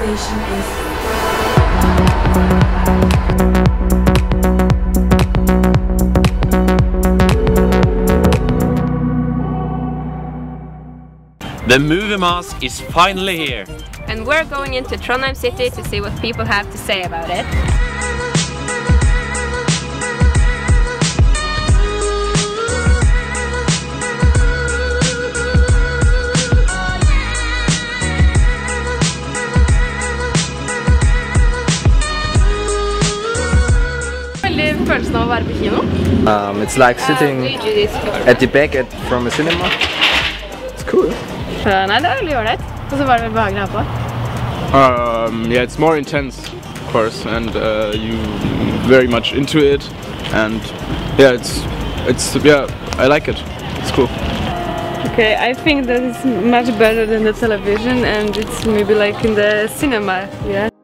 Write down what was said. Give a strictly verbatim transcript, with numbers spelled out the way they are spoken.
station is. The MovieMask is finally here. And we're going into Trondheim city to see what people have to say about it. Um, it's like sitting at the back at, from a cinema. It's cool. Uh, no, that was alright. It was very comfortable. Yeah, it's more intense, of course, and uh, you very much into it. And yeah, it's it's yeah, I like it. It's cool. Okay, I think that it's much better than the television, and it's maybe like in the cinema. Yeah.